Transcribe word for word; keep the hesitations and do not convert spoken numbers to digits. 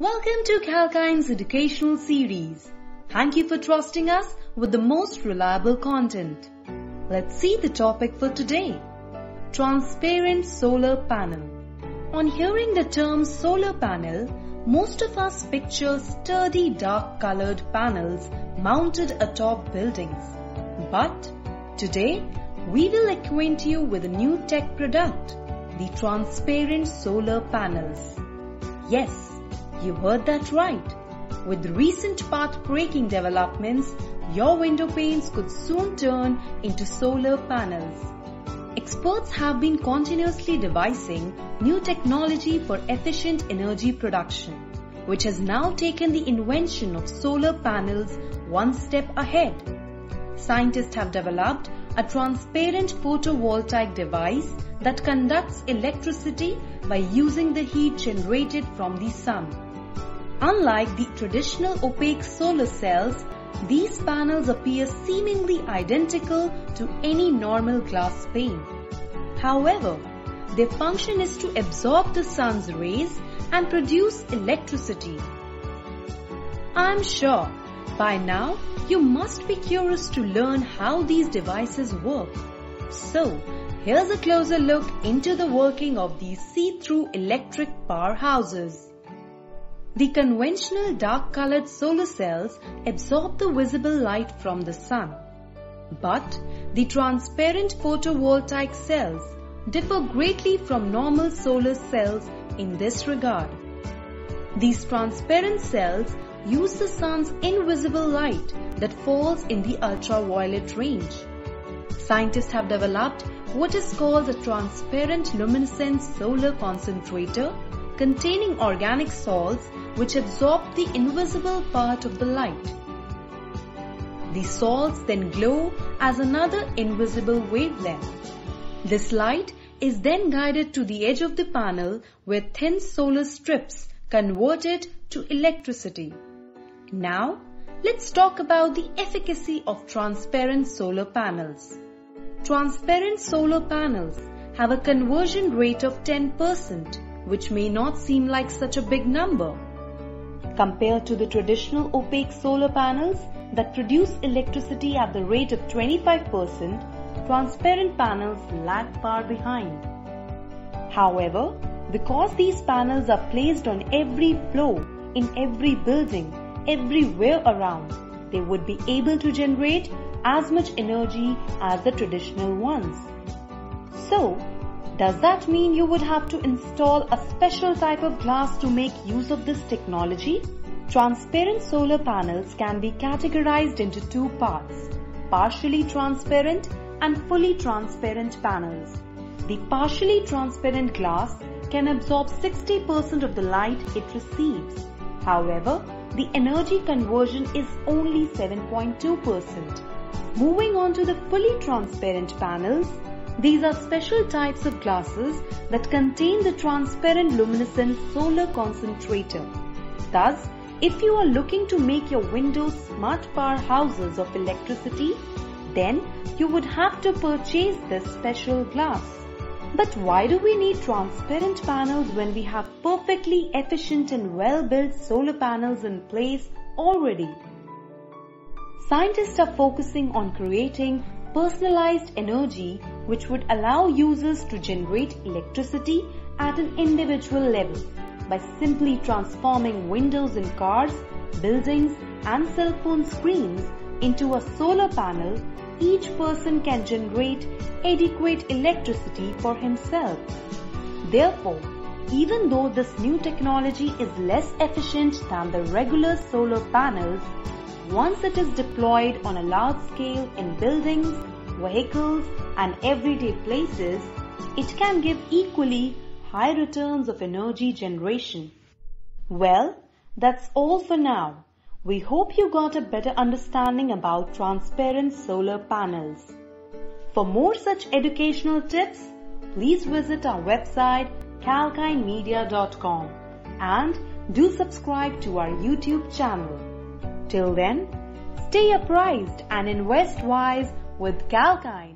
Welcome to Kalkine's educational series. Thank you for trusting us with the most reliable content. Let's see the topic for today. Transparent solar panel. On hearing the term solar panel, most of us picture sturdy dark colored panels mounted atop buildings. But today, we will acquaint you with a new tech product, the transparent solar panels. Yes, you heard that right. With recent path-breaking developments, your window panes could soon turn into solar panels. Experts have been continuously devising new technology for efficient energy production, which has now taken the invention of solar panels one step ahead. Scientists have developed a transparent photovoltaic device that conducts electricity by using the heat generated from the sun. Unlike the traditional opaque solar cells, these panels appear seemingly identical to any normal glass pane. However, their function is to absorb the sun's rays and produce electricity. I'm sure by now you must be curious to learn how these devices work. So, here's a closer look into the working of these see-through electric powerhouses. The conventional dark-colored solar cells absorb the visible light from the sun. But the transparent photovoltaic cells differ greatly from normal solar cells in this regard. These transparent cells use the sun's invisible light that falls in the ultraviolet range. Scientists have developed what is called a transparent luminescent solar concentrator containing organic salts which absorb the invisible part of the light. The salts then glow as another invisible wavelength. This light is then guided to the edge of the panel where thin solar strips convert it to electricity. Now, let's talk about the efficacy of transparent solar panels. Transparent solar panels have a conversion rate of ten percent, which may not seem like such a big number. Compared to the traditional opaque solar panels that produce electricity at the rate of twenty-five percent, transparent panels lag far behind. However, because these panels are placed on every floor, in every building, everywhere around, they would be able to generate as much energy as the traditional ones. So, does that mean you would have to install a special type of glass to make use of this technology? Transparent solar panels can be categorized into two parts, partially transparent and fully transparent panels. The partially transparent glass can absorb sixty percent of the light it receives. However, the energy conversion is only seven point two percent. Moving on to the fully transparent panels, these are special types of glasses that contain the transparent luminescent solar concentrator. Thus, if you are looking to make your windows smart powerhouses of electricity, then you would have to purchase this special glass. But why do we need transparent panels when we have perfectly efficient and well-built solar panels in place already? Scientists are focusing on creating personalized energy which would allow users to generate electricity at an individual level by simply transforming windows in cars, buildings and cell phone screens into a solar panel. Each person can generate adequate electricity for himself. Therefore, even though this new technology is less efficient than the regular solar panels, once it is deployed on a large scale in buildings, vehicles, and everyday places, it can give equally high returns of energy generation. Well, that's all for now. We hope you got a better understanding about transparent solar panels. For more such educational tips, please visit our website kalkine media dot com and do subscribe to our YouTube channel. Till then, stay apprised and invest wise with Kalkine.